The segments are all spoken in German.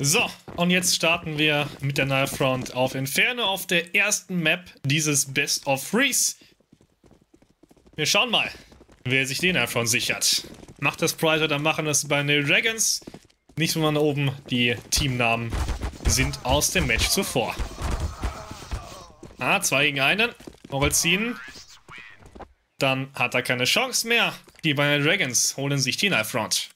So, und jetzt starten wir mit der Nightfront auf Inferno auf der ersten Map dieses Best of Reeds. Wir schauen mal, wer sich den Nightfront sichert. Macht das Pride oder machen das Binary Dragons? Nicht von oben, die Teamnamen sind aus dem Match zuvor. Ah, 2 gegen 1. Moritzin. Dann hat er keine Chance mehr. Die Binary Dragons holen sich die Nightfront.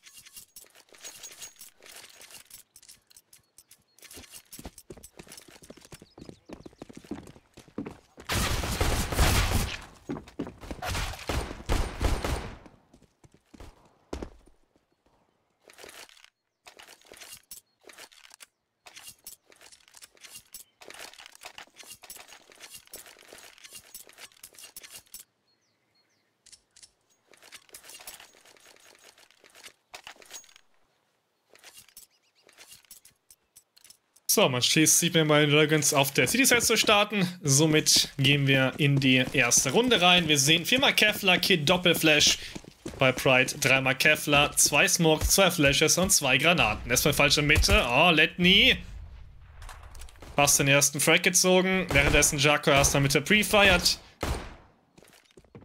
So, man schließt sich mit meinen Dragons auf der City-Side zu starten. Somit gehen wir in die erste Runde rein. Wir sehen 4x Kevlar, Kid, Doppelflash. Bei Pride 3x Kevlar, 2 Smokes, 2 Flashes und 2 Granaten. Erstmal falsche Mitte. Oh, Lethny. Fast den ersten Frag gezogen. Währenddessen Jaco erstmal mit der Pre-Fired.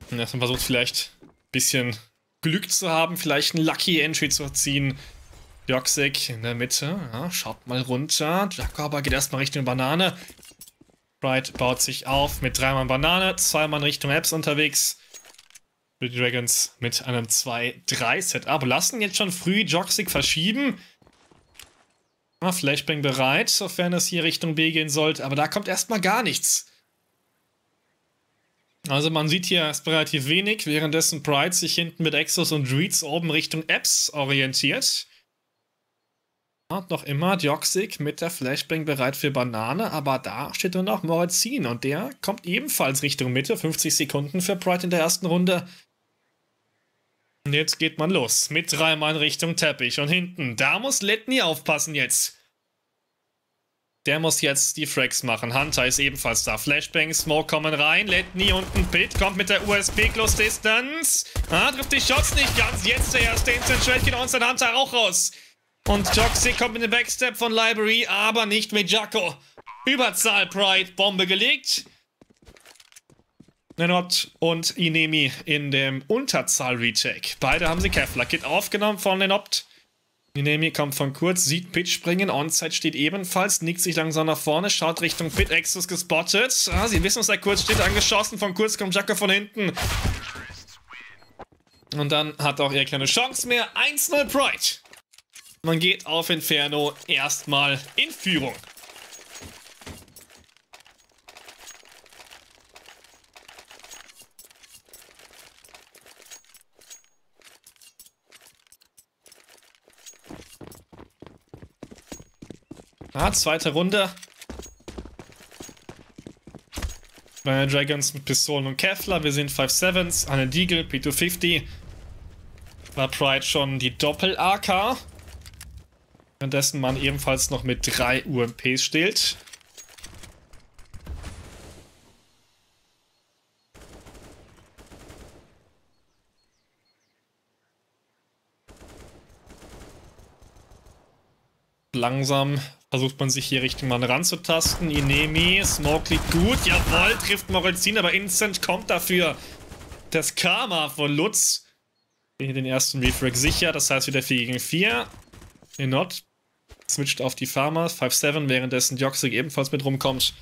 Erstmal versucht vielleicht ein bisschen Glück zu haben, vielleicht ein Lucky Entry zu ziehen. Joxik in der Mitte, ja, schaut mal runter. Jaco aber geht erstmal Richtung Banane. Pride baut sich auf mit 3 Mann Banane, 2 Mann Richtung Apps unterwegs. Die Dragons mit einem 2-3-Setup. Lassen jetzt schon früh Joxik verschieben. Ja, Flashbang bereit, sofern es hier Richtung B gehen sollte, aber da kommt erstmal gar nichts. Also man sieht hier erst relativ wenig, währenddessen Pride sich hinten mit Exos und Reeds oben Richtung Apps orientiert. Und noch immer Dioxic mit der Flashbang bereit für Banane, aber da steht nur noch Moritzin und der kommt ebenfalls Richtung Mitte. 50 Sekunden für Pride in der ersten Runde. Und jetzt geht man los mit 3 Mann Richtung Teppich und hinten. Da muss Lethny aufpassen jetzt. Der muss jetzt die Frags machen. Hunter ist ebenfalls da. Flashbang, Smoke kommen rein. Lethny und ein Pit kommt mit der USP Close Distance. Ah, trifft die Shots nicht ganz. Jetzt der erste Instant Schwächchen und dann Hunter auch raus. Und Joxik kommt mit dem Backstep von Library, aber nicht mit Jaco. Überzahl Pride, Bombe gelegt. Nenobt und Inemi in dem Unterzahl-Retake. Beide haben sie Kevlar-Kit aufgenommen von Nenobt. Inemi kommt von kurz, sieht Pitch springen, Onside steht ebenfalls, nickt sich langsam nach vorne, schaut Richtung Pit, Exos gespottet. Ah, sie wissen, dass er kurz steht, angeschossen, von kurz kommt Jaco von hinten. Und dann hat auch er keine Chance mehr, 1-0 Pride. Man geht auf Inferno erstmal in Führung. Ah, zweite Runde. Bei Dragons mit Pistolen und Kevlar. Wir sehen 5-7s, eine Deagle, P250. War Pride schon die Doppel-AK. Währenddessen man ebenfalls noch mit 3 UMPs steht. Langsam versucht man sich hier Richtung Mann ranzutasten. Inemi, Smoke liegt gut. Jawohl, trifft Moritzin, aber Instant kommt dafür. Das Karma von Lutz. Hier den ersten Refrag sicher, das heißt wieder 4 gegen 4. Nenobt switcht auf die Farmer, 5-7, währenddessen Dioxic ebenfalls mit rumkommt.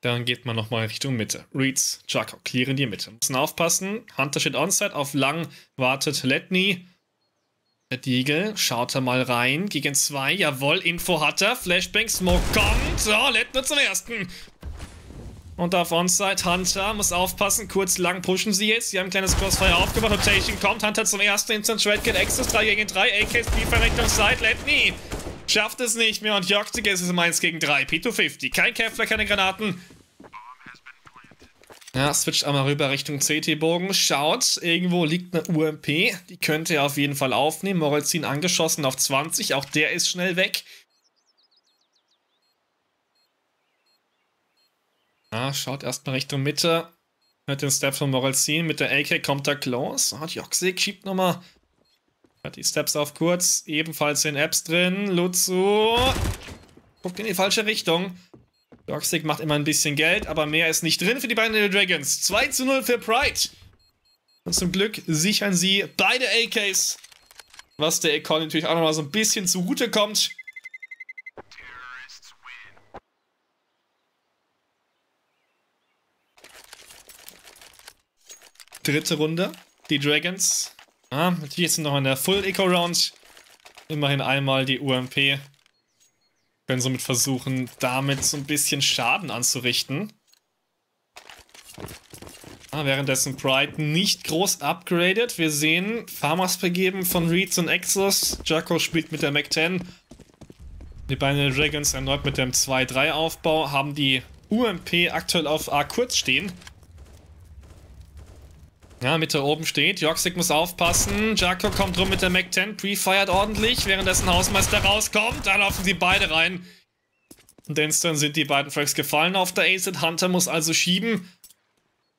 Dann geht man nochmal Richtung Mitte. Reeds, Jaco clearen die Mitte. Müssen aufpassen, Hunter steht onside, auf lang wartet Lethny. Der Deagle, schaut er mal rein, gegen 2, jawohl, Info hat er, Flashbang, Smoke kommt, so, Lethny zum ersten. Und auf Onside, Hunter muss aufpassen, kurz lang pushen sie jetzt. Sie haben ein kleines Crossfire aufgemacht, Rotation kommt, Hunter zum ersten, Instant Shredkin, Exos 3 gegen 3, AKs Verrechnung Side, Lethny schafft es nicht mehr und Joxik ist es im 1 gegen 3, P250, kein Kevlar, keine Granaten. Ja, switcht einmal rüber Richtung CT-Bogen, schaut, irgendwo liegt eine UMP, die könnte er auf jeden Fall aufnehmen, Moritzin angeschossen auf 20, auch der ist schnell weg. Ah, schaut erstmal Richtung Mitte. Hört den Step von Moritzin. Mit der AK kommt er close. Ah, Joxik schiebt nochmal Die Steps auf kurz, ebenfalls in Apps drin. Lutzu guckt in die falsche Richtung. Dioxic macht immer ein bisschen Geld, aber mehr ist nicht drin für die Binary Dragons. 2:0 für Pride. Und zum Glück sichern sie beide AKs, was der Econ natürlich auch nochmal so ein bisschen zugute kommt. Dritte Runde, die Dragons. Ah, hier sind noch in der Full Eco Round. Immerhin einmal die UMP. Können somit versuchen, damit so ein bisschen Schaden anzurichten. Ah, währenddessen Pride nicht groß upgradet. Wir sehen Farmers vergeben von Reeds und Exos. Jaco spielt mit der Mac 10. Die beiden Dragons erneut mit dem 2-3 Aufbau. Haben die UMP aktuell auf A kurz stehen. Ja, Mitte oben steht. Joxik muss aufpassen. Jaco kommt rum mit der Mac 10. Pre-fired ordentlich, währenddessen Hausmeister rauskommt. Da laufen sie beide rein. Und instant sind die beiden Frags gefallen auf der Acid. Hunter muss also schieben.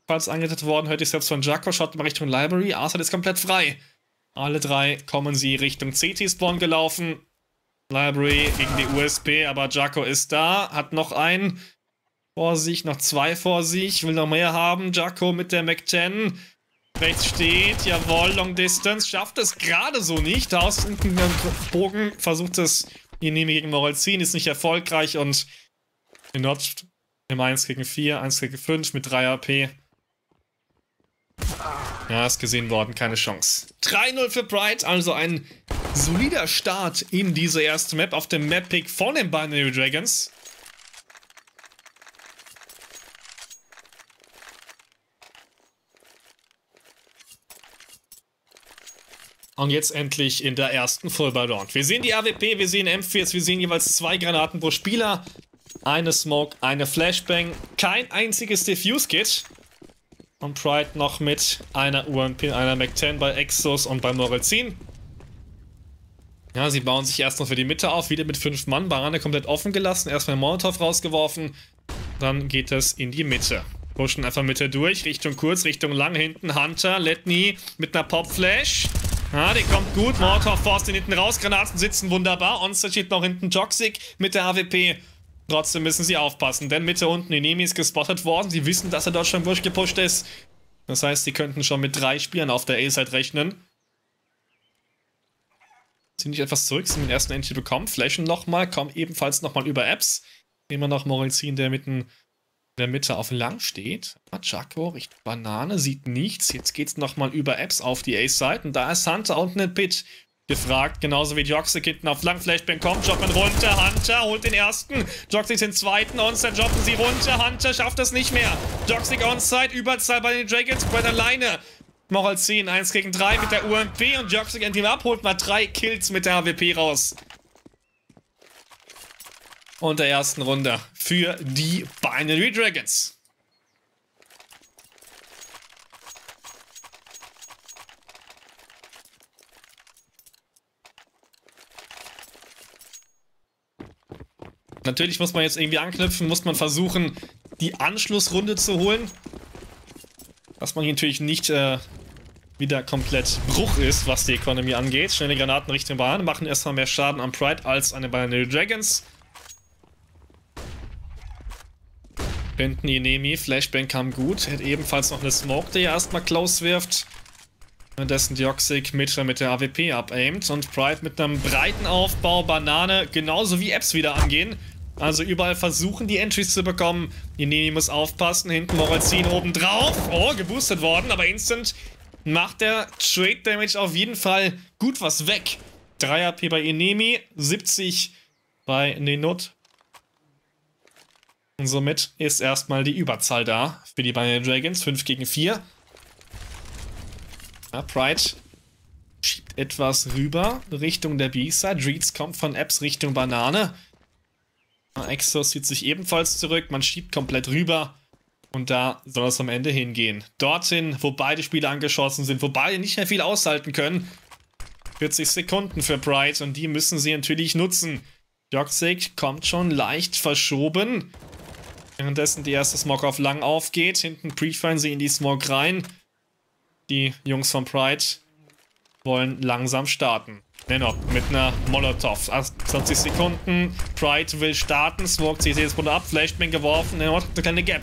Falls angetötet worden, hört ihr selbst von Jaco. Schaut mal Richtung Library. Asad ist komplett frei. Alle drei kommen sie Richtung CT-Spawn gelaufen. Library gegen die USP, aber Jaco ist da. Hat noch einen vor sich, noch zwei vor sich. Will noch mehr haben. Jaco mit der Mac 10. Rechts steht, jawohl, Long Distance, schafft es gerade so nicht. Aus unten im Bogen versucht es Inemi gegen Moritzin, ist nicht erfolgreich und Nenobt im 1 gegen 4, 1 gegen 5 mit 3 AP. Ja, ist gesehen worden, keine Chance. 3:0 für Pride, also ein solider Start in diese erste Map auf dem Map-Pick von den Binary Dragons. Und jetzt endlich in der ersten Full-Round. Wir sehen die AWP, wir sehen M4s, wir sehen jeweils 2 Granaten pro Spieler. Eine Smoke, eine Flashbang, kein einziges Diffuse-Kit. Und Pride noch mit einer UMP, einer Mac 10 bei Exos und bei Moritzin. Ja, sie bauen sich erst noch für die Mitte auf, wieder mit 5 Mann. Barane komplett offen gelassen, erstmal Molotov rausgeworfen. Dann geht es in die Mitte. Pushen einfach Mitte durch, Richtung kurz, Richtung lang, hinten. Hunter, Lethny mit einer Pop-Flash. Ah, die kommt gut. Molotov forst den hinten raus. Granaten sitzen wunderbar. Onstage steht noch hinten Joxik mit der AWP. Trotzdem müssen sie aufpassen, denn Mitte unten Inemi ist gespottet worden. Sie wissen, dass er dort schon durchgepusht ist. Das heißt, sie könnten schon mit 3 Spielern auf der A-Side rechnen. Ziehen nicht etwas zurück, sind den ersten Entry bekommen. Flashen nochmal, kommen ebenfalls nochmal über Apps. Immer noch Moritzin, der mitten in der Mitte auf lang steht. Jaco Richtung Banane, sieht nichts. Jetzt geht's nochmal über Apps auf die A-Side. Und da ist Hunter unten in Pitch gefragt. Genauso wie Joxik hinten auf lang. Flashbang kommt, jobben runter. Hunter holt den ersten. Joxik den zweiten. Onside jobben sie runter. Hunter schafft das nicht mehr. Joxik onside. Überzahl bei den Dragons. Brad alleine. Moritzin 1 gegen 3 mit der UMP. Und Joxik endlich abholt. Mal 3 Kills mit der AWP raus. Und der ersten Runde für die Binary Dragons. Natürlich muss man jetzt irgendwie anknüpfen, muss man versuchen, die Anschlussrunde zu holen. Dass man hier natürlich nicht wieder komplett Bruch ist, was die Economy angeht. Schnelle Granaten Richtung Bahn machen erstmal mehr Schaden an Pride als an den Binary Dragons. Hinten Inemi, Flashbang kam gut, hat ebenfalls noch eine Smoke, die er erstmal close wirft. Währenddessen Dioxic mit der AWP abaimt und Pride mit einem breiten Aufbau, Banane, genauso wie Apps wieder angehen. Also überall versuchen, die Entries zu bekommen. Inemi muss aufpassen, hinten Moritzin oben drauf. Oh, geboostet worden, aber instant macht der Trade Damage auf jeden Fall gut was weg. 3 AP bei Inemi, 70 bei Nenobt. Und somit ist erstmal die Überzahl da für die Binary Dragons. 5 gegen 4. Ja, Pride schiebt etwas rüber Richtung der B-Side. Reeds kommt von Apps Richtung Banane. Exos zieht sich ebenfalls zurück. Man schiebt komplett rüber. Und da soll es am Ende hingehen. Dorthin, wo beide Spieler angeschossen sind, wo beide nicht mehr viel aushalten können. 40 Sekunden für Pride und die müssen sie natürlich nutzen. Joxik kommt schon leicht verschoben. Währenddessen die erste Smoke auf lang aufgeht. Hinten prefern sie in die Smoke rein. Die Jungs von Pride wollen langsam starten. Dennoch, mit einer Molotov. 20 Sekunden. Pride will starten. Swag zieht jetzt runter ab. Flashbang geworfen. Dennoch hat eine kleine Gap.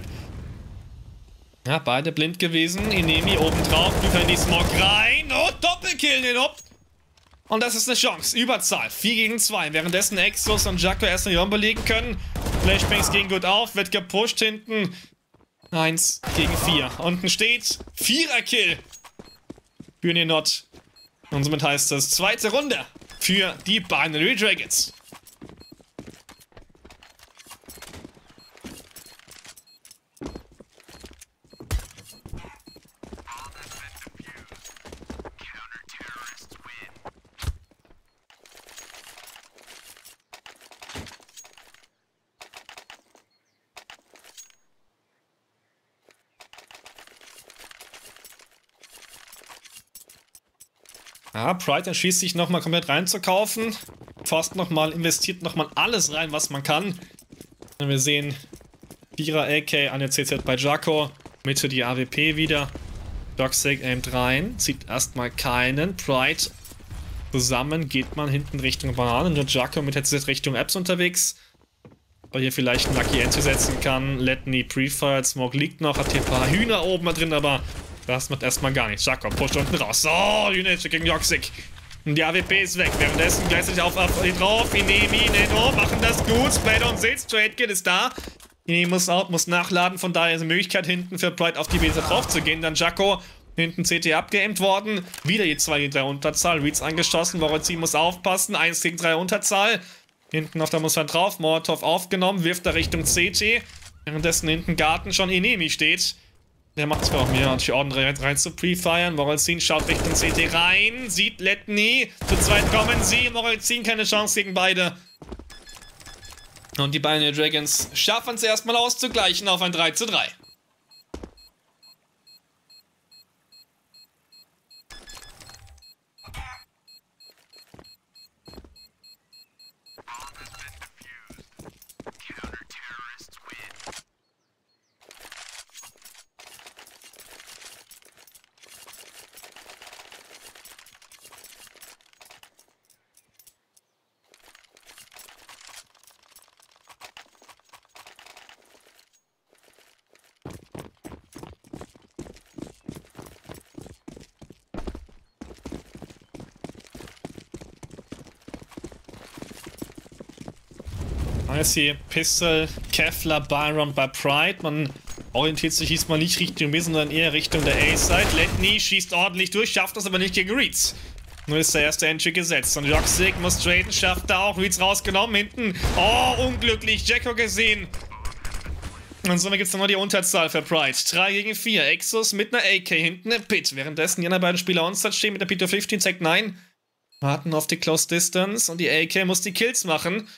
Ja, beide blind gewesen. Inemi oben drauf. Bücher in die Smog rein. Und Doppelkill, Nenobt. Und das ist eine Chance. Überzahl. 4 gegen 2. Währenddessen Exos und Jaco erst eine Jumbo legen können. Flashbangs gehen gut auf. Wird gepusht hinten. 1 gegen 4. Unten steht 4er-Kill. Für Nenobt. Und somit heißt es zweite Runde für die Binary Dragons. Ja, Pride entschließt sich nochmal komplett reinzukaufen. Fast nochmal, investiert nochmal alles rein, was man kann. Und wir sehen 4er AK an der CZ bei Jaco. Mitte die AWP wieder. Dioxic aimt rein. Zieht erstmal keinen. Pride zusammen geht man hinten Richtung Bananen. Und Jaco mit der CZ Richtung Apps unterwegs. Weil hier vielleicht ein Lucky Entry setzen kann. Lethny prefired. Smoke liegt noch. Hat hier ein paar Hühner oben da drin, aber. Das macht erstmal gar nichts. Jaco pusht unten raus. So, oh, Unit gegen Joxik. Die AWP ist weg. Währenddessen gleichzeitig auf drauf. Inemi, Netnor machen das gut. Splaydown sitzt. Trade Kill ist da. Inemi muss out, muss nachladen. Von daher ist eine Möglichkeit hinten für Pride auf die Base drauf zu gehen. Dann Jaco. Hinten CT abgeaimt worden. Wieder die 2 gegen 3 Unterzahl. Reeds angeschossen. Moritzin muss aufpassen. 1 gegen 3 Unterzahl. Hinten auf der Mustang drauf. Molotov aufgenommen. Wirft da Richtung CT. Währenddessen hinten Garten schon Inemi steht. Der macht es auch mir, hat hier ordentlich rein zu prefiren. Moritzin schaut Richtung CT rein, sieht Lethny. Zu zweit kommen sie. Moritzin keine Chance gegen beide. Und die Binary Dragons schaffen es erstmal auszugleichen auf ein 3:3. Jetzt hier Pistol, Kevlar, Byron bei Pride. Man orientiert sich diesmal nicht Richtung B, sondern eher Richtung der A-Side. Lethny schießt ordentlich durch, schafft das aber nicht gegen Reeds. Nur ist der erste Entry gesetzt. Und Joxik muss traden, schafft da auch. Reeds rausgenommen, hinten. Oh, unglücklich, Jaco gesehen. Und somit gibt es nochmal die Unterzahl für Pride. 3 gegen 4, Exos mit einer AK, hinten im Pit. Währenddessen die anderen beiden Spieler onside stehen mit der P215, Tech 9. Warten auf die Close Distance und die AK muss die Kills machen.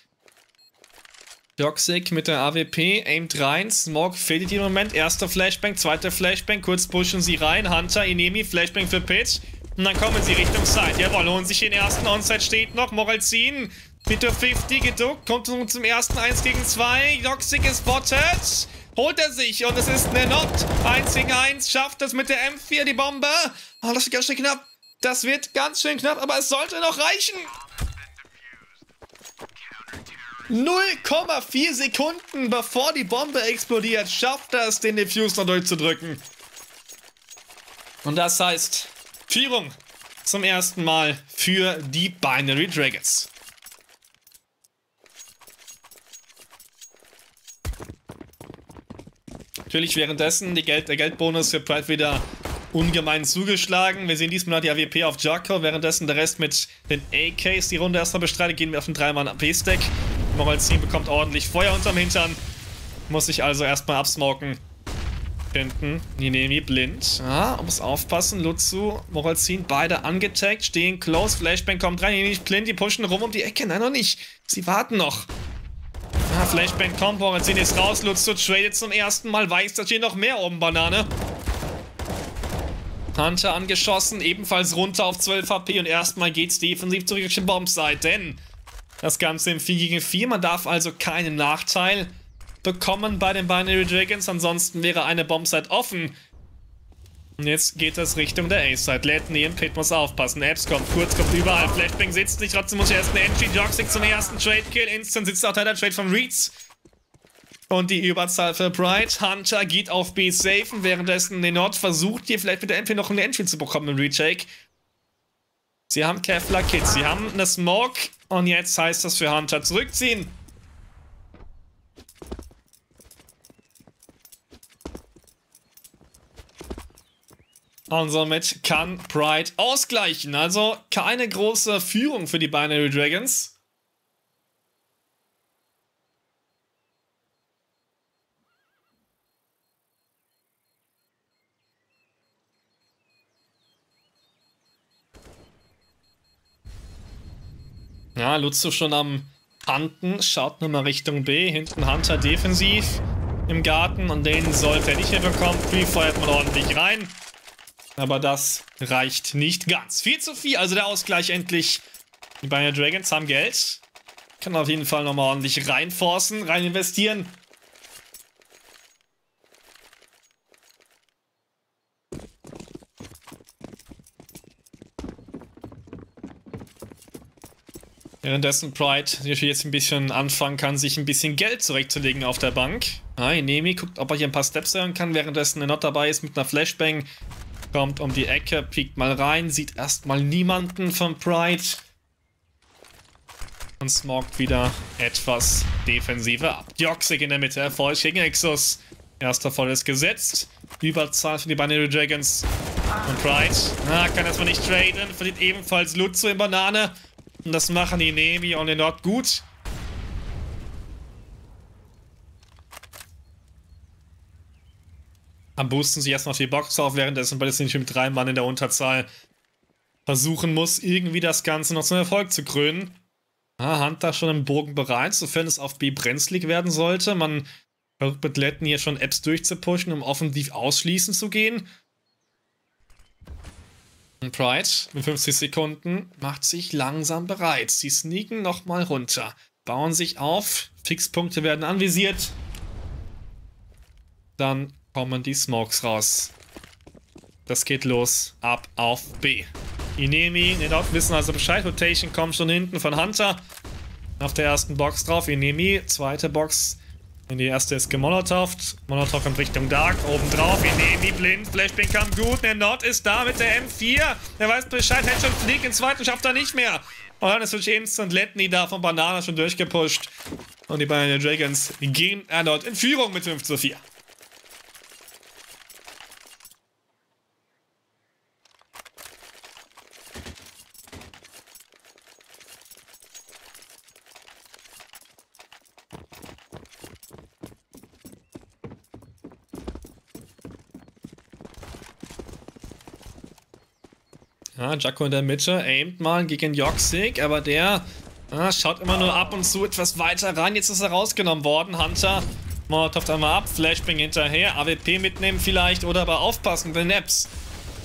Toxic mit der AWP, aimt rein, Smoke fehlt im Moment, erster Flashbang, zweiter Flashbang, kurz pushen sie rein, Hunter, Inemi, Flashbang für Pitch und dann kommen sie Richtung Side, jawohl, holen sich den ersten, Onside steht noch, Moritzin, bitte 50, geduckt, kommt zum ersten, 1 gegen 2, Toxic ist botted, holt er sich und es ist Nenobt, 1 gegen 1, schafft es mit der M4, die Bombe, oh, das wird ganz schön knapp, das wird ganz schön knapp, aber es sollte noch reichen. 0,4 Sekunden bevor die Bombe explodiert, schafft er es, den Defuse noch durchzudrücken. Und das heißt, Führung zum ersten Mal für die Binary Dragons. Natürlich währenddessen der Geldbonus für Pride wieder ungemein zugeschlagen. Wir sehen diesmal die AWP auf Jaco, währenddessen der Rest mit den AKs die Runde erstmal bestreitet, gehen wir auf den 3-Mann AP-Stack. Moritzin bekommt ordentlich Feuer unterm Hintern. Muss sich also erstmal absmoken. Hinten, Inemi blind. Ah, muss aufpassen. Lutzu, Moritzin, beide angetaggt, stehen close. Flashbang kommt rein. Inemi blind, die pushen rum um die Ecke. Nein, noch nicht. Sie warten noch. Ah, Flashbang kommt. Moritzin ist raus. Lutzu tradet zum ersten Mal. Weiß, da steht noch mehr oben, Banane. Hunter angeschossen. Ebenfalls runter auf 12 HP. Und erstmal geht's defensiv zurück auf die Bombside. Denn. Das Ganze im 4 gegen 4, man darf also keinen Nachteil bekommen bei den Binary Dragons, ansonsten wäre eine Bombsite offen. Und jetzt geht das Richtung der A-Side. Lethny und Pit muss aufpassen. Apps kommt kurz, kommt überall. Flashbang sitzt nicht, trotzdem muss erst eine NG. Joxik zum ersten Trade-Kill. Instant sitzt auch der Trade von Reeds. Und die Überzahl für Pride. Hunter geht auf B safen, währenddessen Nenobt versucht hier vielleicht mit der MP noch eine Entry zu bekommen im Retake. Sie haben Kevlar Kids, sie haben eine Smoke und jetzt heißt das für Hunter zurückziehen. Und somit kann Pride ausgleichen. Also keine große Führung für die Binary Dragons. Ja, Lutz schon am Hunten, schaut nochmal Richtung B, hinten Hunter defensiv im Garten und den sollte er nicht mehr bekommen. Prefeuert man ordentlich rein, aber das reicht nicht ganz. 4:4, also der Ausgleich endlich. Die Binary Dragons haben Geld, kann auf jeden Fall nochmal ordentlich reinforcen, rein investieren. Währenddessen Pride jetzt ein bisschen anfangen kann, sich ein bisschen Geld zurechtzulegen auf der Bank. Ah, Inemi guckt, ob er hier ein paar Steps hören kann, währenddessen Nenobt dabei ist mit einer Flashbang. Kommt um die Ecke, piekt mal rein, sieht erstmal niemanden von Pride. Und smoked wieder etwas defensiver ab. Dioxic in der Mitte, Erfolg gegen Exos. Erster Voll ist gesetzt. Überzahl für die Binary Dragons. Und Pride, kann erstmal nicht traden, verliert ebenfalls Lutzo in Banane. Und das machen die Inemi und Nenobt gut. Am boosten sie erstmal auf die Box auf, währenddessen bei den mit 3 Mann in der Unterzahl versuchen muss, irgendwie das Ganze noch zum Erfolg zu krönen. Ah, Hunter schon im Bogen bereit, sofern es auf B brenzlig werden sollte. Man versucht mit Lethny hier schon Apps durchzupushen, um offensiv ausschließen zu gehen. Pride mit 50 Sekunden macht sich langsam bereit. Sie sneaken nochmal runter, bauen sich auf, Fixpunkte werden anvisiert. Dann kommen die Smokes raus. Das geht los, ab auf B. Inemi, Nenobt wissen also Bescheid, Rotation kommt schon hinten von Hunter. Auf der ersten Box drauf, Inemi, zweite Box. In die erste ist gemolotovt. Molotov kommt Richtung Dark. Oben drauf. Inemi blind. Flashbang kam gut. Nenobt ist da mit der M4. Er weiß Bescheid. Headshot fliegt. Den zweiten schafft er nicht mehr. Und dann ist durch Instant Lethny da von Banana schon durchgepusht. Und die beiden Dragons gehen erneut in Führung mit 5:4. Ja, Jaco in der Mitte, aimt mal gegen Joxik, aber der schaut immer nur ab und zu etwas weiter ran. Jetzt ist er rausgenommen worden. Hunter, Molotov einmal ab, Flashbang hinterher, AWP mitnehmen vielleicht oder aber aufpassen, den Naps.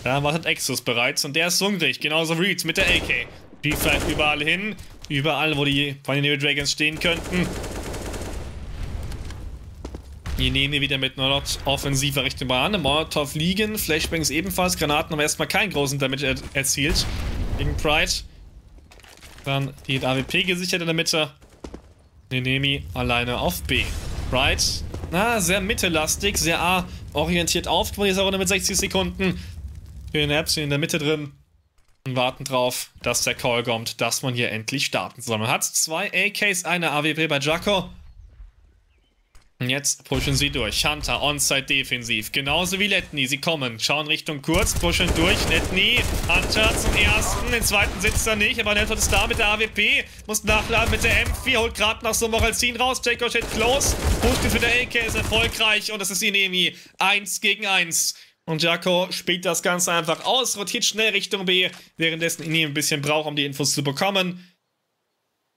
Da wartet Exos bereits und der ist hungrig, genauso Reeds mit der AK. Die vielleicht überall hin, überall wo die Binary Dragons stehen könnten. Inemi wieder mit Nenobt offensiver Richtung Bahn. Molotov liegen, Flashbangs ebenfalls, Granaten aber erstmal keinen großen Damage erzielt. Gegen Pride. Dann die AWP gesichert in der Mitte. Inemi alleine auf B. Pride, sehr mittellastig, sehr A-orientiert auf. Jetzt auch mit 60 Sekunden. Für den Apps in der Mitte drin. Und warten drauf, dass der Call kommt, dass man hier endlich starten soll. Man hat 2 AKs, eine AWP bei Jaco. Jetzt pushen sie durch. Hunter onside defensiv. Genauso wie Lethny. Sie kommen, schauen Richtung kurz, pushen durch. Lethny, Hunter zum ersten. Den zweiten sitzt er nicht, aber Nenobt ist da mit der AWP. Muss nachladen mit der M4. Holt gerade nach so Moritzin raus. Jaco steht close. Pusht ihn für der AK, ist erfolgreich. Und das ist Inemi. 1 gegen 1. Und Jaco spielt das Ganze einfach aus. Rotiert schnell Richtung B. Währenddessen Inemi ein bisschen braucht, um die Infos zu bekommen.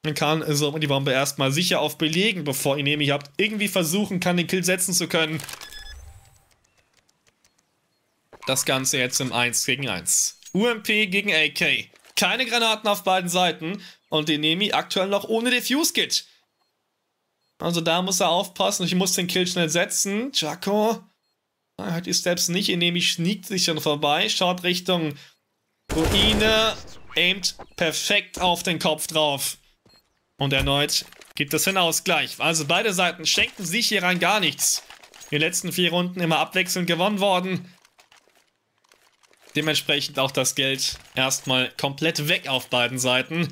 Man kann so die Bombe erstmal sicher auf belegen, bevor Inemi habt irgendwie versuchen kann, den Kill setzen zu können. Das Ganze jetzt im 1 gegen 1. UMP gegen AK. Keine Granaten auf beiden Seiten. Und Inemi aktuell noch ohne Defuse-Kit. Also da muss er aufpassen. Ich muss den Kill schnell setzen. Jaco Er hat die Steps nicht, indem ich sneakt sich schon vorbei, schaut Richtung Ruine, aimt perfekt auf den Kopf drauf. Und erneut gibt es den Ausgleich. Also beide Seiten schenken sich hier rein gar nichts. Die letzten 4 Runden immer abwechselnd gewonnen worden. Dementsprechend auch das Geld erstmal komplett weg auf beiden Seiten.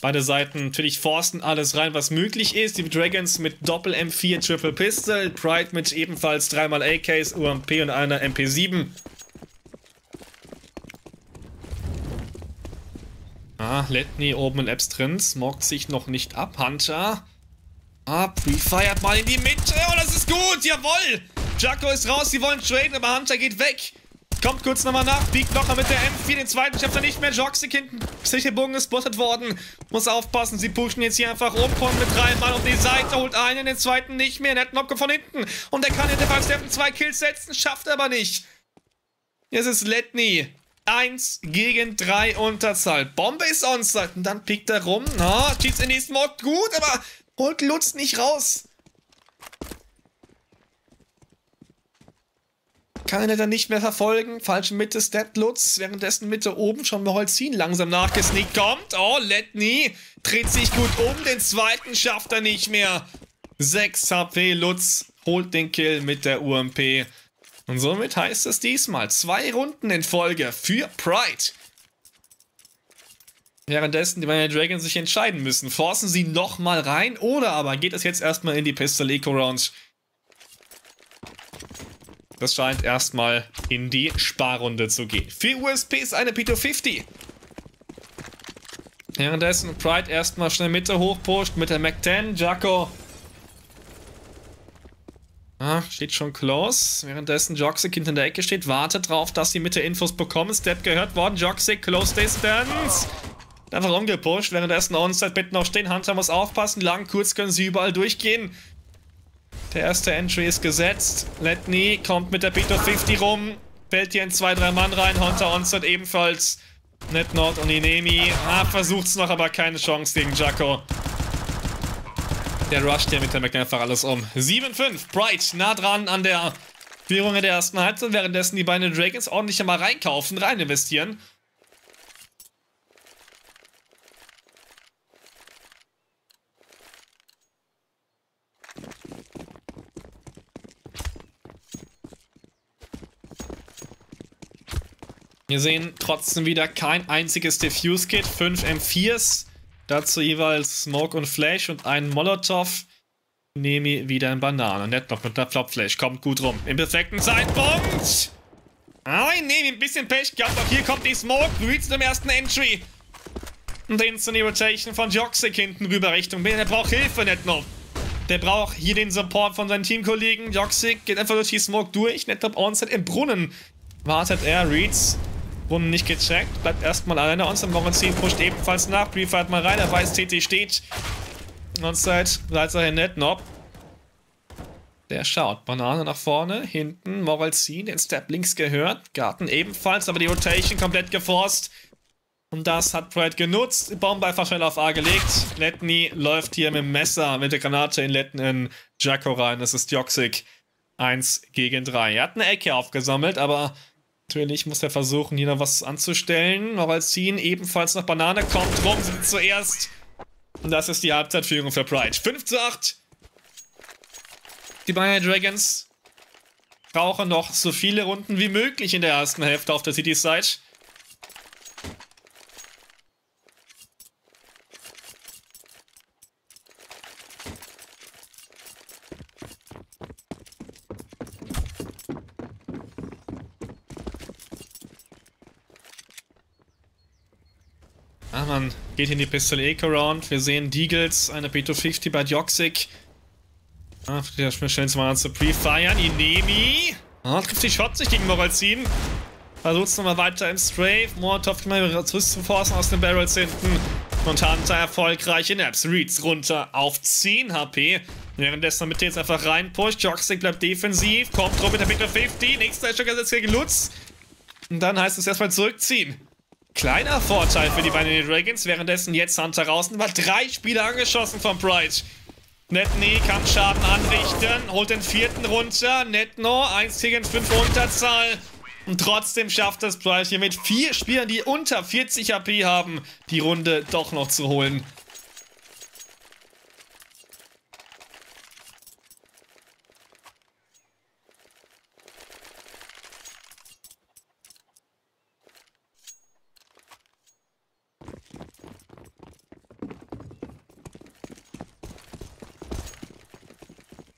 Beide Seiten natürlich forsten alles rein, was möglich ist. Die Dragons mit Doppel M4 Triple Pistol. Pride mit ebenfalls 3x AKs, UMP und einer MP7. Lethny oben in Apps drin. Smockt sich noch nicht ab. Hunter. Prefeiert mal in die Mitte. Oh, das ist gut. Jawohl. Jaco ist raus. Sie wollen traden, aber Hunter geht weg. Kommt kurz nochmal nach, biegt nochmal mit der M4, den zweiten schafft er nicht mehr, Joxik hinten, Psychebogen ist spottet worden, muss aufpassen, sie pushen jetzt hier einfach um, kommen mit 3 Mann um die Seite, holt einen, den zweiten nicht mehr, Netnor von hinten und der kann hinterher Steffen 2 Kills setzen, schafft aber nicht. Jetzt ist Lethny 1 gegen 3 Unterzahl, Bombe ist onside und dann piekt er rum, schießt in die Smoke, gut, aber holt Lutz nicht raus. Kann er dann nicht mehr verfolgen. Falsche Mitte, Step Lutz. Währenddessen Mitte oben schon Moritzin langsam nachgesneakt kommt. Oh, Lethny dreht sich gut um. Den zweiten schafft er nicht mehr. 6 HP, Lutz holt den Kill mit der UMP. Und somit heißt es diesmal 2 Runden in Folge für Pride. Währenddessen die Binary Dragons sich entscheiden müssen. Forcen sie nochmal rein oder aber geht es jetzt erstmal in die Pistol Eco Round? Das scheint erstmal in die Sparrunde zu gehen. 4 USPs, eine P250. Währenddessen Pride erstmal schnell Mitte hochpusht mit der Mac-10. Jaco. Steht schon close. Währenddessen Joxik hinter der Ecke steht, wartet drauf, dass die Mitte Infos bekommen. Step gehört worden. Joxik, close distance. Einfach umgepusht. Währenddessen Onside-Bit noch stehen. Hunter muss aufpassen. Lang, kurz können sie überall durchgehen. Der erste Entry ist gesetzt. Lethny kommt mit der P250 rum. Fällt hier in 2-3 Mann rein. Hunter Onset ebenfalls. Netnor und Inemi. Versucht's noch, aber keine Chance gegen Jaco. Der rusht hier mit der Mac einfach alles um. 7-5. Pride nah dran an der Führung in der ersten Halbzeit. Währenddessen die beiden Dragons ordentlich einmal reinkaufen, rein investieren. Wir sehen trotzdem wieder kein einziges Diffuse-Kit, 5 M4s, dazu jeweils Smoke und Flash und einen Molotov. Nehme wieder in Bananen. Nett noch mit einer Flop-Flash, kommt gut rum. Im perfekten Zeitpunkt! Nehme ein bisschen Pech gehabt, auch hier kommt die Smoke, Reeds im ersten Entry. Und Instant Rotation von Joxik hinten rüber Richtung B. Der braucht Hilfe, Netnor. Der braucht hier den Support von seinen Teamkollegen. Joxik geht einfach durch die Smoke durch. Netnor Onset im Brunnen. Wartet er, Reeds. Brunnen nicht gecheckt, bleibt erstmal alleine. Onside Moritzin pusht ebenfalls nach. Prefeiert mal rein, er weiß, TT steht. Onside, bleibt dahin Netnor. Der schaut. Banane nach vorne, hinten. Moritzin, den Step links gehört. Garten ebenfalls, aber die Rotation komplett geforst. Und das hat Pride genutzt. Die Bombe einfach schnell auf A gelegt. Lethny läuft hier mit dem Messer, mit der Granate in Jaco rein. Das ist Dioxic. 1 gegen 3. Er hat eine Ecke aufgesammelt, aber. Natürlich muss er versuchen, hier noch was anzustellen. Moritzin ebenfalls noch Banane. Kommt rum, sind zuerst. Und das ist die Halbzeitführung für Pride. 5-8. Die Binary Dragons brauchen noch so viele Runden wie möglich in der ersten Hälfte auf der City-Side. Man geht in die Pistol Eco-Round. Wir sehen Deagles, eine P250 bei Joxik. Der schnell mal zu prefeiern. Inemi. Trifft die Shot sich gegen Moritzin. Versucht es nochmal weiter im Strafe. Molotov immer zurückzuforcen aus den Barrels hinten. Und Hunter erfolgreich in Apps. Reeds runter auf 10 HP. Währenddessen mit jetzt einfach reinpusht. Joxik bleibt defensiv. Kommt rum mit der P250. Nächster Stück gesetzt gegen Lutz. Und dann heißt es erstmal zurückziehen. Kleiner Vorteil für die Binary Dragons, währenddessen jetzt Hunter raus. War 3 Spieler angeschossen von Pride. Netnor kann Schaden anrichten, holt den vierten runter. Netnor 1 gegen 5 Unterzahl. Und trotzdem schafft das Pride hier mit 4 Spielern, die unter 40 HP haben, die Runde doch noch zu holen.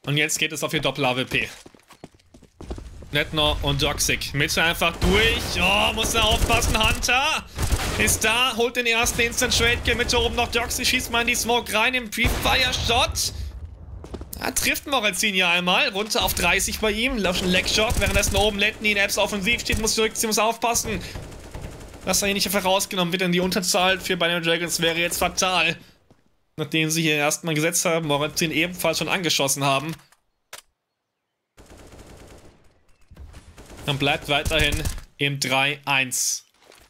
Und jetzt geht es auf ihr Doppel-AWP. Netnor und Joxik. Mitte einfach durch. Oh, muss er aufpassen. Hunter ist da. Holt den ersten Instant Trade. Geht Mitte oben noch. Joxik schießt mal in die Smoke rein. Im Pre-Fire-Shot. Da trifft Moritzin hier einmal. Runter auf 30 bei ihm. Läuft ein Leg-Shot. Währenddessen oben Lethny in Apps offensiv steht. Muss zurückziehen. Muss aufpassen, dass er hier nicht einfach rausgenommen wird. Denn die Unterzahl für Binary Dragons wäre jetzt fatal. Nachdem sie hier erstmal gesetzt haben, Moritzin ebenfalls schon angeschossen haben. Dann bleibt weiterhin im 3-1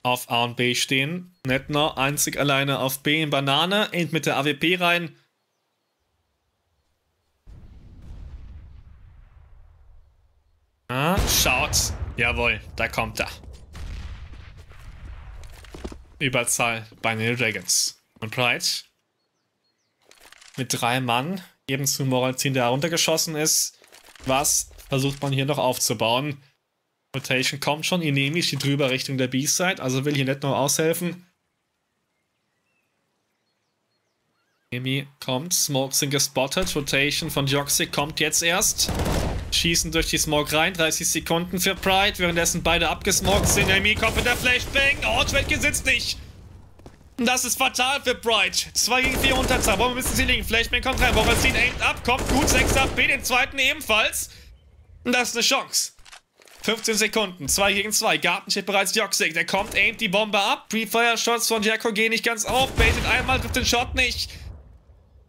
auf A und B stehen. Netnor einzig alleine auf B in Banane, end mit der AWP rein. Ah, schaut. Jawohl, da kommt er. Überzahl bei Binary Dragons. Und Pride mit 3 Mann, eben zu Moritzin, der runtergeschossen ist. Was versucht man hier noch aufzubauen? Rotation kommt schon, Inemi steht drüber Richtung der B-Side, also will hier Netnor aushelfen. Inemi kommt, Smokes sind gespottet, Rotation von Joxik kommt jetzt erst. Schießen durch die Smoke rein, 30 Sekunden für Pride, währenddessen beide abgesmoked sind. Inemi kommt mit der Flashbang, oh, Schwedke sitzt nicht. Das ist fatal für Pride. 2 gegen 4 Unterzahl. Bombe müssen sie liegen. Flashbang kommt rein. Bombe zieht aimt ab. Kommt gut. 6 HP. Den zweiten ebenfalls. Das ist eine Chance. 15 Sekunden. 2 gegen 2. Garten steht bereits Dioxic. Der kommt. Aimt die Bombe ab. Pre-Fire-Shots von Jaco gehen nicht ganz auf. Baitet einmal. Trifft den Shot nicht.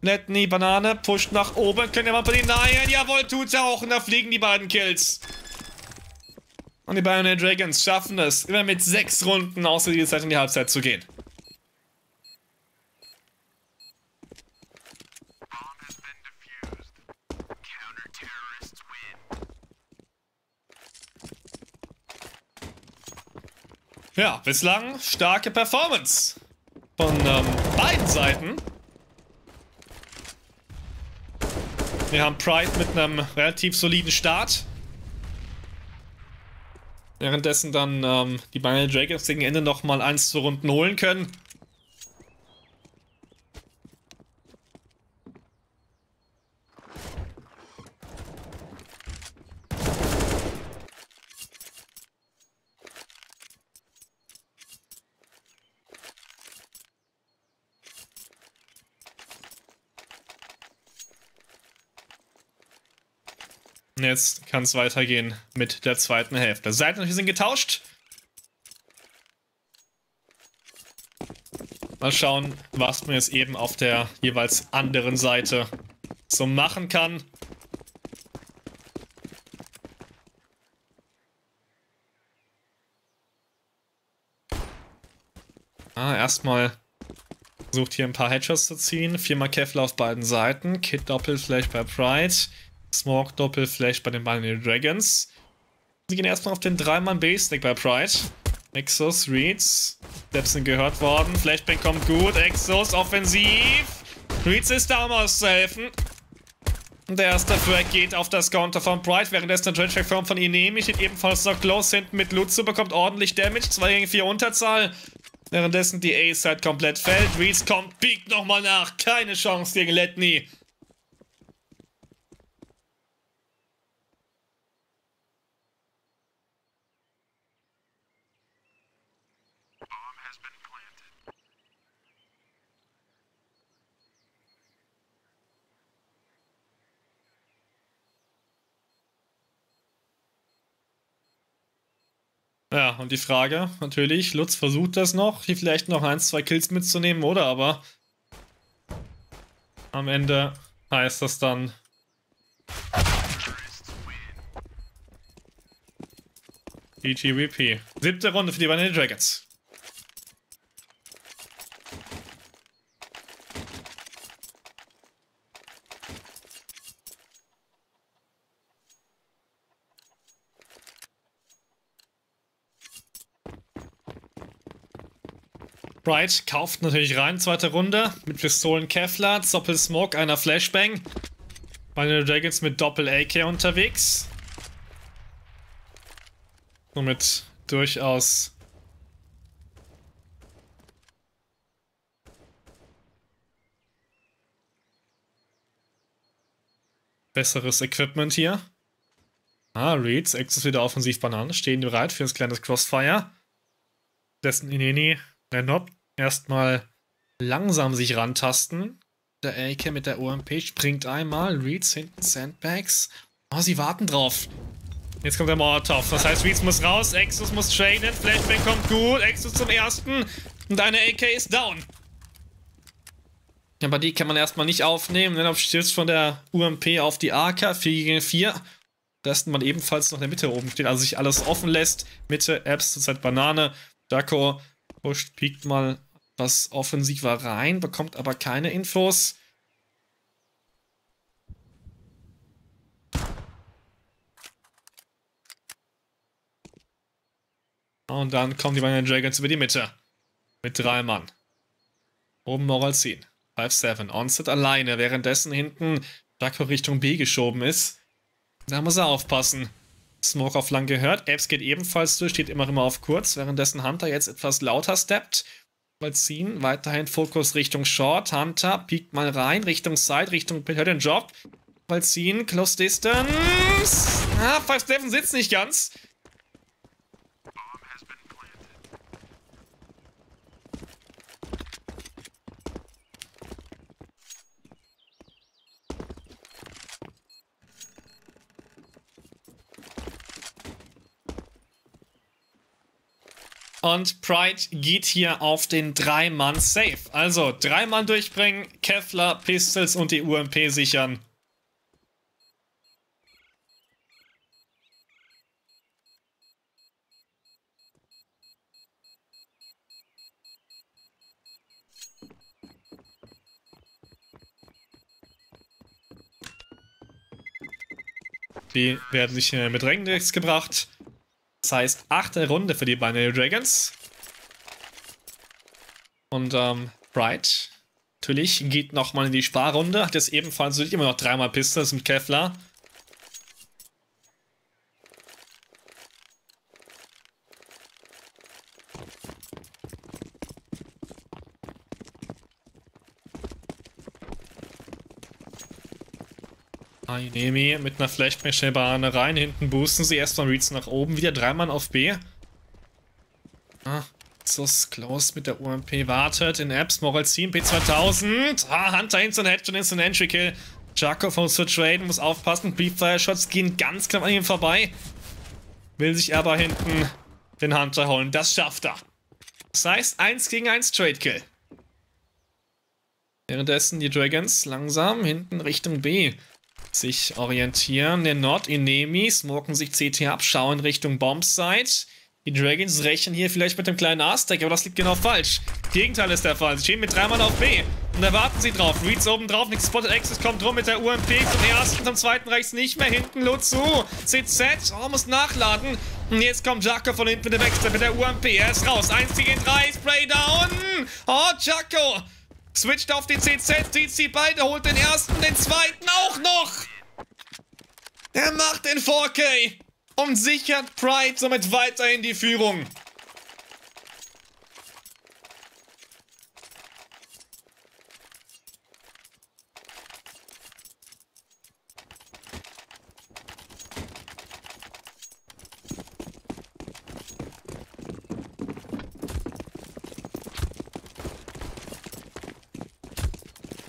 Netnor Banane. Pusht nach oben. Können wir mal bei den Nahen. Jawohl, tut er auch. Und da fliegen die beiden Kills. Und die Binary Dragons schaffen es, immer mit 6 Runden außer dieser Zeit in die Halbzeit zu gehen. Ja, bislang starke Performance von beiden Seiten. Wir haben Pride mit einem relativ soliden Start. Währenddessen dann die Binary Dragons gegen Ende nochmal 1-2 Runden holen können. Jetzt kann es weitergehen mit der zweiten Hälfte. Seiten und wir sind getauscht. Mal schauen, was man jetzt eben auf der jeweils anderen Seite so machen kann. Ah, erstmal versucht hier ein paar Headshots zu ziehen. 4-mal Kevlar auf beiden Seiten. Kit Doppelflash bei Pride. Smoke Doppelflash bei den Binary Dragons. Sie gehen erstmal auf den 3-Mann B-Stack bei Pride. Exos, Reeds. Steps sind gehört worden. Flashbang kommt gut. Exos offensiv. Reeds ist da, um auszuhelfen. Und der erste Frag geht auf das Counter von Pride. Währenddessen der Trade-Track-Form von Inemi steht ebenfalls noch close hinten mit Lutz. Bekommt ordentlich Damage. 2 gegen 4 Unterzahl. Währenddessen die A-Side komplett fällt. Reeds kommt, biegt nochmal nach. Keine Chance gegen Lethny. Ja, und die Frage, natürlich, Lutz versucht das noch, hier vielleicht noch 1-2 Kills mitzunehmen, oder? Aber am Ende heißt das dann, GGWP. 7. Runde für die Binary Dragons. Pride kauft natürlich rein, zweite Runde. Mit Pistolen Kevlar, Doppel-Smoke, einer Flashbang. Binary Dragons mit Doppel-AK unterwegs. Somit durchaus besseres Equipment hier. Ah, Reeds, Exos wieder offensiv Bananen, stehen bereit für ein kleines Crossfire. Dessen Ineni, Nenobt, erstmal langsam sich rantasten. Der AK mit der OMP springt einmal, Reeds hinten, Sandbags. Oh, sie warten drauf. Jetzt kommt der Molotov, das heißt Reeds muss raus, Exos muss trainen, Flashbang kommt gut, Exos zum ersten und eine AK ist down. Aber die kann man erstmal nicht aufnehmen, Nenobt stürzt von der UMP auf die AK, 4 gegen 4. Dass man ebenfalls noch in der Mitte oben steht, also sich alles offen lässt. Mitte, Apps, zurzeit Banane. Jaco pusht, piekt mal was offensiver rein, bekommt aber keine Infos. Und dann kommen die beiden Dragons über die Mitte. Mit 3 Mann. Oben Moritzin. 5-7. Onset alleine, währenddessen hinten Jaco Richtung B geschoben ist. Da muss er aufpassen. Smoke auf lang gehört. Apps geht ebenfalls durch, steht immer auf kurz, währenddessen Hunter jetzt etwas lauter steppt. Mal ziehen, weiterhin Fokus Richtung Short. Hunter piekt mal rein, Richtung Side, Richtung Pit, hört den Job. Mal ziehen, Close Distance. Ah, 5-7 sitzt nicht ganz. Und Pride geht hier auf den 3-Mann safe. Also 3 Mann durchbringen, Kevlar, Pistols und die UMP sichern. Die werden sich mit Rangdecks gebracht. Das heißt, 8. Runde für die Binary Dragons. Und Pride natürlich geht nochmal in die Sparrunde. Hat jetzt ebenfalls immer noch 3 Mal Pistols mit Kevlar. Inemi mit einer Flashbang-Bahne rein, hinten boosten sie erstmal Reeds nach oben, wieder 3 Mann auf B. Ah, Sus close mit der UMP, wartet in Apps, Moritzin, P2000. Ah, Hunter Instant Headshot, Instant Entry Kill. Jaco versucht zu traden, muss aufpassen, Brieffire-Shots gehen ganz knapp an ihm vorbei. Will sich aber hinten den Hunter holen, das schafft er. Das heißt, 1 gegen 1 Trade Kill. Währenddessen die Dragons langsam hinten Richtung B sich orientieren, der Nord, Inemi, smoken sich CT ab, schauen Richtung Bombsite. Die Dragons rechnen hier vielleicht mit dem kleinen A-Stack, aber das liegt genau falsch. Gegenteil ist der Fall, sie stehen mit 3 Mann auf B und da warten sie drauf. Reeds oben drauf, nichts spotted, Exos kommt rum mit der UMP zum ersten, zum zweiten reicht's nicht mehr, hinten Lutz, CZ, oh, muss nachladen. Und jetzt kommt Jaco von hinten mit dem Extra, mit der UMP, er ist raus, 1 gegen 3, Spray down, oh, Jaco! Switcht auf die CZ, zieht sie beide, holt den ersten, den zweiten auch noch. Er macht den 4K und sichert Pride somit weiterhin die Führung.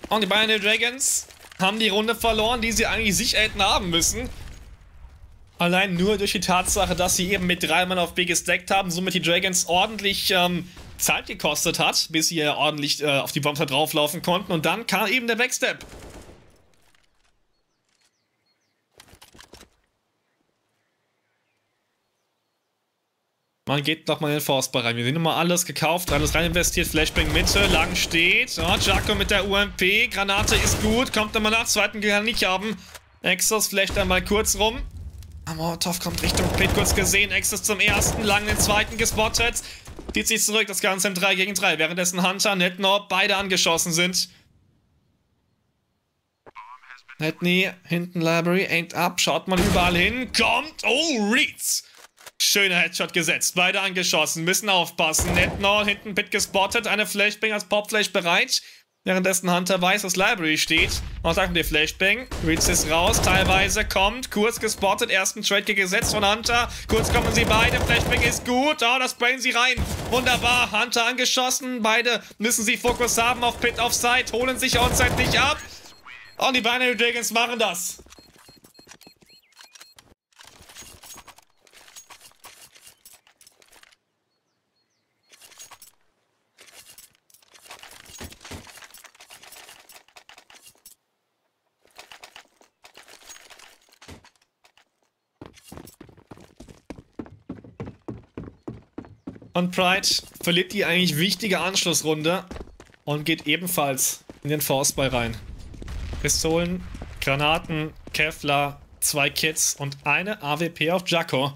Und die Binary Dragons haben die Runde verloren, die sie eigentlich sicher hätten haben müssen. Allein nur durch die Tatsache, dass sie eben mit 3 Mann auf B gestackt haben, somit die Dragons ordentlich Zeit gekostet hat, bis sie ordentlich auf die Bombe drauflaufen konnten. Und dann kam eben der Backstep. Man geht nochmal in den Forstball rein. Wir sehen nochmal alles gekauft, alles rein investiert. Flashbang Mitte, lang steht. Oh, Jaco mit der UMP. Granate ist gut. Kommt nochmal nach. Zweiten kann nicht haben. Exos flasht einmal kurz rum. Amortov kommt Richtung Pit, kurz gesehen. Exos zum ersten, lang den zweiten gespottet. Zieht sich zurück, das Ganze im 3 gegen 3. Währenddessen Hunter, Netnor, beide angeschossen sind. Lethny, hinten Library, aimed up, schaut man überall hin. Kommt, oh, Reeds. Schöner Headshot gesetzt, beide angeschossen, müssen aufpassen. Netnor hinten Pit gespottet, eine Flashbang als Popflash bereit. Währenddessen Hunter weiß, dass Library steht. Macht einfach die Flashbang. Reeds ist raus, teilweise kommt. Kurz gespottet, ersten Trade gesetzt von Hunter. Kurz kommen sie beide, Flashbang ist gut. Oh, das sprayen sie rein. Wunderbar, Hunter angeschossen. Beide müssen sie Fokus haben auf Pit auf Side. Holen sich Onside nicht ab. Und die Binary Dragons machen das. Und Pride verliert die eigentlich wichtige Anschlussrunde und geht ebenfalls in den Force-Buy rein. Pistolen, Granaten, Kevlar, 2 Kits und eine AWP auf Jaco.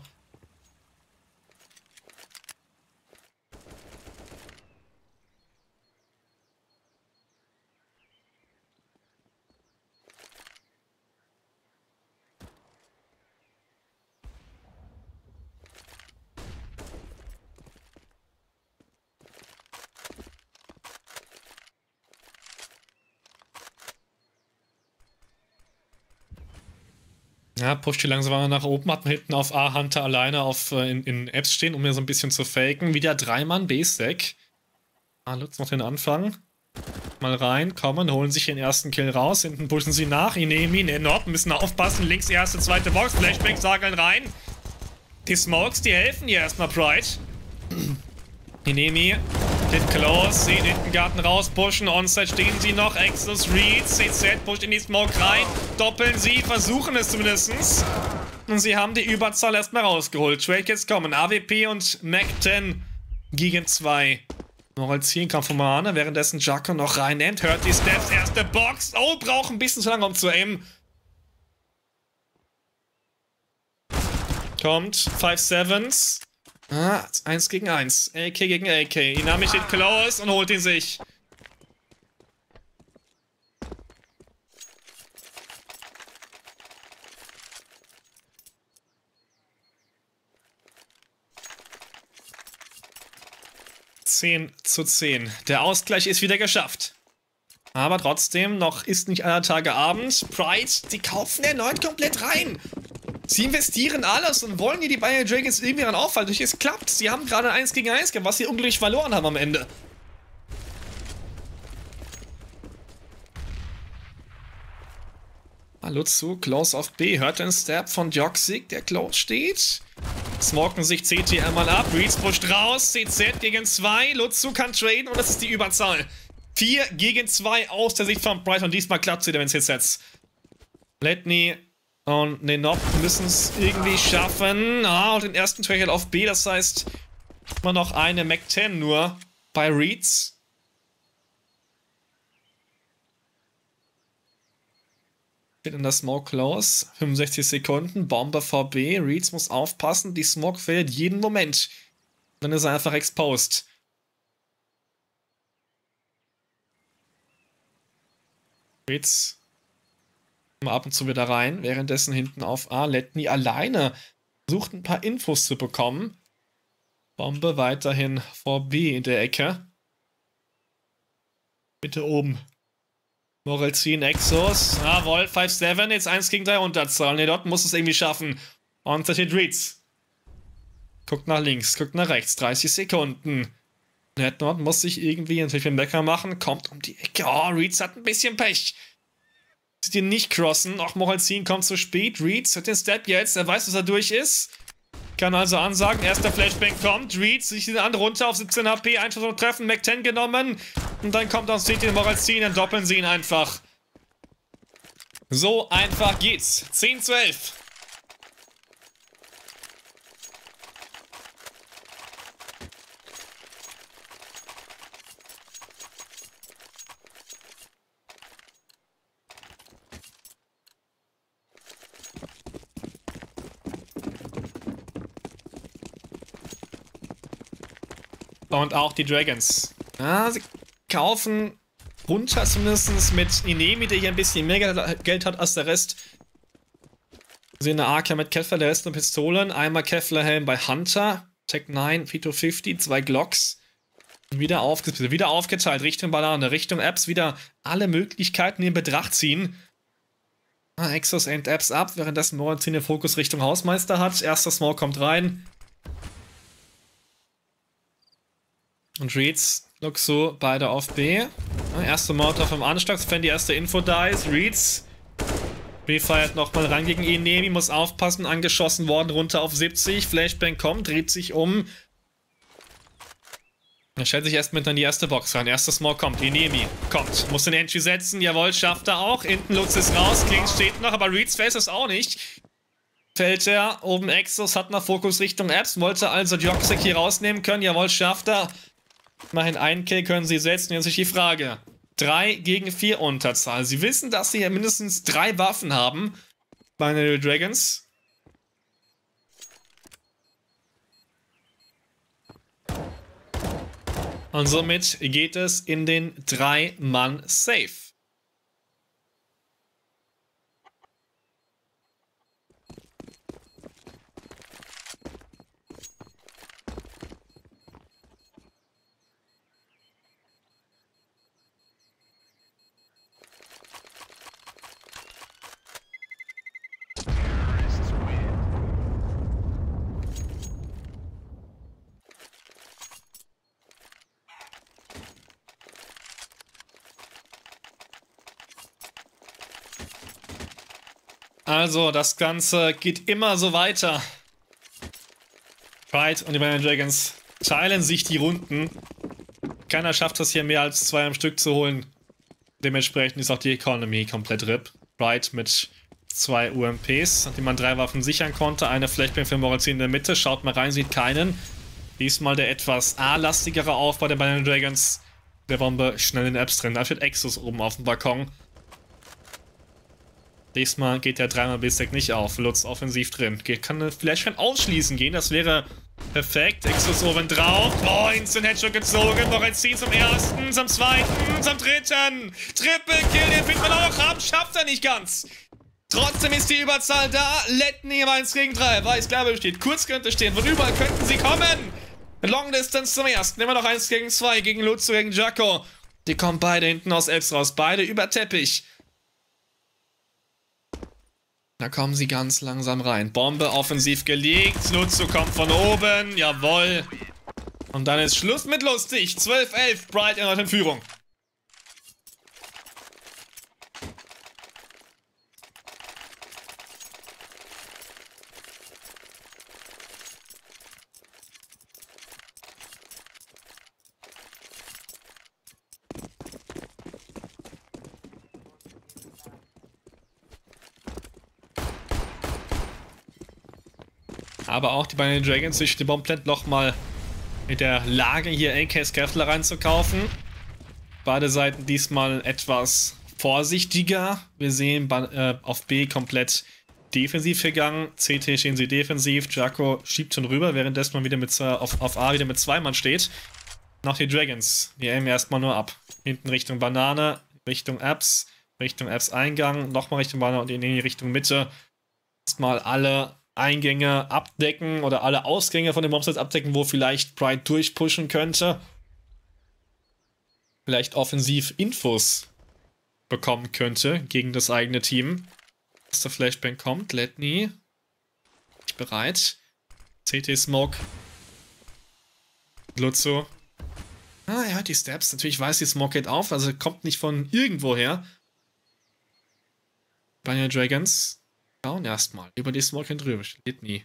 Ja, pusht hier langsam nach oben, hat man hinten auf A Hunter alleine auf, in Apps stehen, um mir so ein bisschen zu faken. Wieder 3-Mann B-Stack. Ah, Lutz macht den Anfang. Mal rein, kommen, holen sich den ersten Kill raus. Hinten pushen sie nach. Inemi, Nenobt, müssen aufpassen. Links erste, zweite Box. Flashback, sageln rein. Die Smokes, die helfen hier erstmal Pride. Inemi, hit close, sie in den Hintergarten raus, pushen. Onside stehen sie noch. Exos, Reeds, CZ, pusht in die Smoke rein. Doppeln sie, versuchen es zumindest. Und sie haben die Überzahl erstmal rausgeholt. Trade Kids kommen. AWP und Mac 10 gegen 2. Noch als hier kam von Mahane, währenddessen Jaco noch reinnimmt. Hört die Steps, erste Box. Oh, braucht ein bisschen zu lange, um zu aimen. Kommt, 5-7s. Ah, 1 gegen 1. AK gegen AK. Inami steht close und holt ihn sich. (10:10). Der Ausgleich ist wieder geschafft. Aber trotzdem, noch ist nicht aller Tage Abend. Pride, die kaufen erneut komplett rein. Sie investieren alles und wollen hier die Binary Dragons irgendwie an Aufwand. Es klappt. Sie haben gerade 1 gegen 1 gehabt, was sie unglücklich verloren haben am Ende. Hallo zu, Klaus auf B. Hört den Stab von Joxik, der close steht. Smoken sich CT einmal ab. Reeds pusht raus. CZ gegen 2. Lutzu kann traden und das ist die Überzahl. 4 gegen 2 aus der Sicht von Pride. Und diesmal klappt es wieder, wenn es jetzt setzt. Lethny und Nenob müssen es irgendwie schaffen. Ah, und den ersten Trade auf B. Das heißt, immer noch eine Mac 10 nur bei Reeds. In der Smoke close, 65 Sekunden, Bomber VB, Reeds muss aufpassen, die Smoke fällt jeden Moment. Dann ist er einfach exposed. Reeds mal ab und zu wieder rein, währenddessen hinten auf A, Lethny alleine versucht ein paar Infos zu bekommen. Bombe weiterhin VB in der Ecke. Bitte oben. Moritzin, Exos, jawohl, 5-7, jetzt 1 gegen 3 Unterzahl. Ne, dort muss es irgendwie schaffen. Und da steht Reeds. Guckt nach links, guckt nach rechts, 30 Sekunden. Netnor muss sich irgendwie natürlich den Becker machen, kommt um die Ecke. Oh, Reeds hat ein bisschen Pech. Sieht ihn nicht crossen, auch Moritzin kommt zu spät. Reeds hat den Step jetzt, er weiß, dass er durch ist. Kann also ansagen, erster Flashbang kommt, Reeds sich den anderen runter auf 17 HP, Einschuss und Treffen, Mac 10 genommen. Und dann kommt auch CT Moritzin, dann doppeln sie ihn einfach. So einfach geht's. 10:11. Und auch die Dragons. Ja, sie kaufen runter zumindest mit Inemi, der hier ein bisschen mehr Geld hat als der Rest. Sie eine AK mit Kevlar, der Rest und Pistolen. Einmal Kevlarhelm bei Hunter. Tech 9, P250, 2 Glocks. Wieder aufgeteilt. Richtung Banane, Richtung Apps. Wieder alle Möglichkeiten in Betracht ziehen. Exos aimt Apps ab, währenddessen Moritzin den Fokus Richtung Hausmeister hat. Erster Smoke kommt rein. Und Reeds, Luxo, beide auf B. Erste Mordorf im Anschlag, wenn die erste Info da ist. Reeds refeiert nochmal ran gegen Inemi, muss aufpassen, angeschossen worden, runter auf 70. Flashbang kommt, dreht sich um. Er stellt sich erst mit an die erste Box rein. Erster Smoke kommt, Inemi kommt. Muss den Entry setzen, jawohl, schafft er auch. Hinten Lutz ist raus, Kling steht noch, aber Reeds face es auch nicht. Fällt er, oben Exos, hat nach Fokus Richtung Apps, wollte also Dioxic hier rausnehmen können, jawohl, schafft er. Immerhin einen Kill können sie setzen, jetzt ist die Frage. 3 gegen 4 Unterzahl. Sie wissen, dass sie ja mindestens 3 Waffen haben. Binary Dragons. Und somit geht es in den 3-Mann-Safe. Also, das Ganze geht immer so weiter. Pride und die Binary Dragons teilen sich die Runden. Keiner schafft es hier mehr als 2 am Stück zu holen. Dementsprechend ist auch die Economy komplett RIP. Pride mit 2 UMPs, nachdem man 3 Waffen sichern konnte. Eine Flashbang für Moritzin in der Mitte. Schaut mal rein, sieht keinen. Diesmal der etwas A-lastigere Aufbau der Binary Dragons. Der Bombe schnell in den Apps drin. Da steht Exos oben auf dem Balkon. Diesmal geht der 3x B-Stack nicht auf. Lutz offensiv drin. Kann eine Flashbang ausschließen gehen. Das wäre perfekt. Exos oben drauf. Oh, instant Headshot gezogen. Moritzin zum ersten, zum zweiten, zum dritten. Triple Kill. Den wird man auch noch haben. Schafft er nicht ganz. Trotzdem ist die Überzahl da. Lethny im 1 gegen 3. Weiß klar, besteht. Kurz könnte stehen. Von überall könnten sie kommen. Long Distance zum ersten. Immer noch 1 gegen 2. Gegen Lutz, gegen Jaco. Die kommen beide hinten aus Apps raus. Beide über Teppich. Da kommen sie ganz langsam rein. Bombe offensiv gelegt. Lutzu kommt von oben. Jawohl. Und dann ist Schluss mit lustig. 12-11. Pride erneut in Führung. Aber auch die Binary Dragons durch die Bombplant nochmal mit der Lage hier AKs Kevlar reinzukaufen. Beide Seiten diesmal etwas vorsichtiger. Wir sehen auf B komplett defensiv gegangen. CT stehen sie defensiv. Jaco schiebt schon rüber, währenddessen man wieder mit auf A wieder mit 2 Mann steht. Noch die Dragons. Die aimen erstmal nur ab. Hinten Richtung Banane, Richtung Apps Eingang, nochmal Richtung Banane und in die Richtung Mitte. Erstmal alle Eingänge abdecken oder alle Ausgänge von den Mobsets abdecken, wo vielleicht Pride durchpushen könnte. Vielleicht offensiv Infos bekommen könnte gegen das eigene Team. Dass der Flashbang kommt, Lethny. Nicht bereit. CT Smoke. Lutzo. Ah, er hat die Steps. Natürlich weiß die Smoke geht auf, also kommt nicht von irgendwo her. Binary Dragons. Erstmal über die Smoke hin drüber steht nie.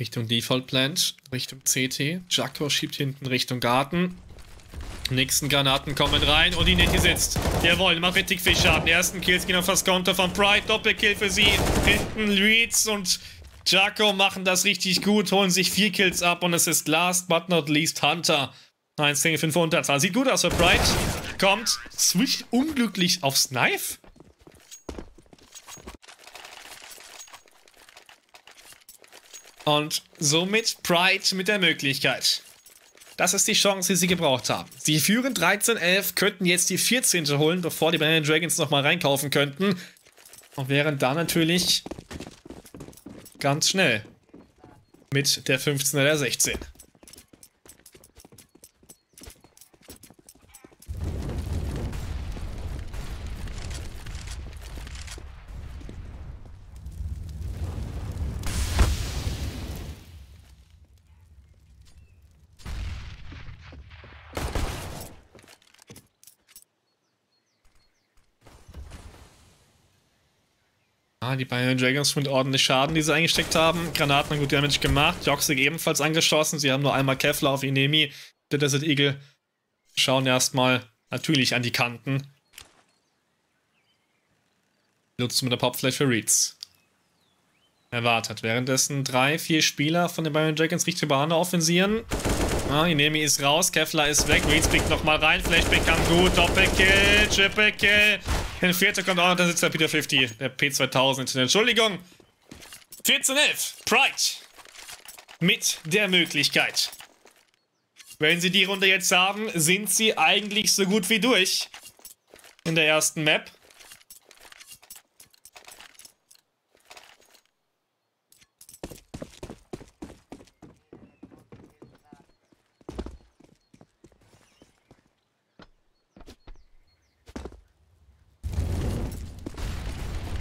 Richtung Default Plant, Richtung CT. Jaco schiebt hinten Richtung Garten. Nächsten Granaten kommen rein und die Neti sitzt. Jawohl, macht richtig viel Schaden. Die ersten Kills gehen auf das Konto von Pride. Doppelkill für sie. Hinten Reeds und Jaco machen das richtig gut, holen sich 4 Kills ab und es ist last but not least Hunter. 1 gegen 5 Unterzahl. Sieht gut aus für Pride. Kommt switch unglücklich aufs Knife. Und somit Pride mit der Möglichkeit. Das ist die Chance, die sie gebraucht haben. Sie führen 13-11, könnten jetzt die 14. holen, bevor die Binary Dragons nochmal reinkaufen könnten. Und wären da natürlich ganz schnell mit der 15 oder der 16. Die Binary Dragons mit ordentlich Schaden, die sie eingesteckt haben. Granaten haben gut Damage gemacht. Joxik ebenfalls angeschossen. Sie haben nur einmal Kevlar auf Inemi. Der Desert Eagle schauen erstmal natürlich an die Kanten. Lutz mit der Popflash für Reeds. Erwartet. Währenddessen 3, 4 Spieler von den Binary Dragons Richtung Bahn offensieren. Ah, Inemi ist raus. Kevlar ist weg. Reeds blickt nochmal rein. Flashback kam gut. Doppelkill. Triple-Kill. In 4. kommt auch noch der Sitz der Peter 50, der P2000. Entschuldigung. 14-11. Pride. Mit der Möglichkeit. Wenn sie die Runde jetzt haben, sind sie eigentlich so gut wie durch. In der ersten Map.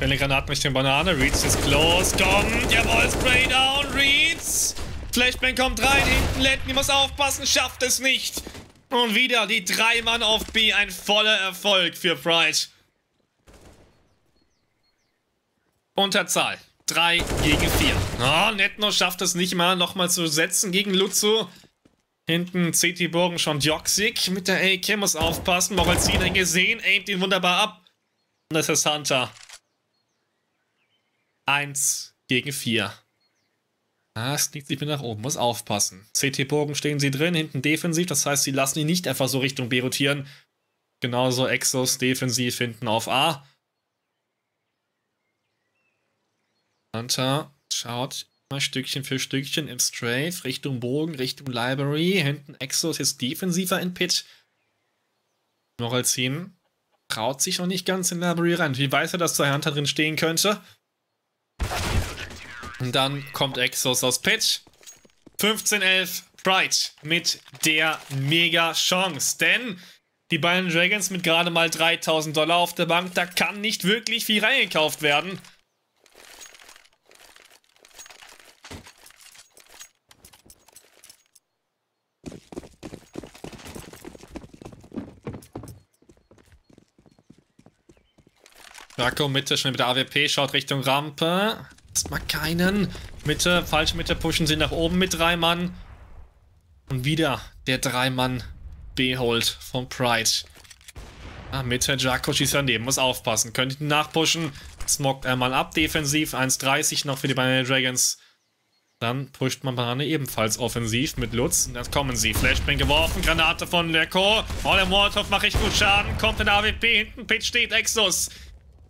Eine Granate Richtung Banane. Reeds ist close. Kommt. Jawohl. Spray down. Reeds. Flashbang kommt rein. Hinten Lethny muss aufpassen. Schafft es nicht. Und wieder die 3 Mann auf B. Ein voller Erfolg für Pride. Unterzahl. 3 gegen 4. Oh, Netnor schafft es nicht mal nochmal zu setzen gegen Lutzu. Hinten zieht die Burgen schon Dioxic. Mit der AK muss aufpassen. Moritzin gesehen. Aimt ihn wunderbar ab. Und das ist Hunter. 1 gegen 4. Ah, sneakt sich mit nach oben, muss aufpassen. CT-Bogen stehen sie drin, hinten defensiv, das heißt, sie lassen ihn nicht einfach so Richtung B rotieren. Genauso Exos defensiv hinten auf A. Hunter schaut mal Stückchen für Stückchen im Strafe, Richtung Bogen, Richtung Library. Hinten Exos ist defensiver in Pitch. Moritzin traut sich noch nicht ganz in Library rein. Wie weiß er, dass da Hunter drin stehen könnte? Und dann kommt Exos aus Pitch. 15-11 Pride mit der Mega-Chance. Denn die Binary Dragons mit gerade mal $3.000 auf der Bank, da kann nicht wirklich viel reingekauft werden. Jaco Mitte, schnell mit der AWP, schaut Richtung Rampe. Erstmal keinen. Mitte, falsche Mitte, pushen sie nach oben mit 3 Mann. Und wieder der 3-Mann B-Hold von Pride. Ah, Mitte, Jaco schießt daneben, muss aufpassen. Könnte ihn nachpushen. Smockt einmal ab, defensiv. 1,30 noch für die Binary Dragons. Dann pusht man Banane ebenfalls offensiv mit Lutz. Und dann kommen sie. Flashbang geworfen, Granate von Lecco. Oh, der Molotov macht echt gut Schaden. Kommt in der AWP hinten. Pitch steht, Exos.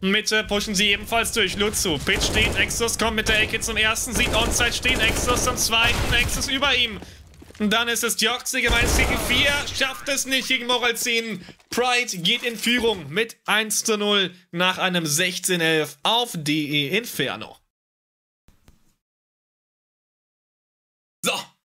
Mitte pushen sie ebenfalls durch. Lutzu. Pitch steht. Exos kommt mit der Ecke zum ersten. Sieht Onside stehen. Exos zum zweiten. Exos über ihm. Und dann ist es Dioxic im 1 gegen 4. Schafft es nicht gegen Moritzin. Pride geht in Führung mit 1:0 nach einem 16-11 auf DE Inferno.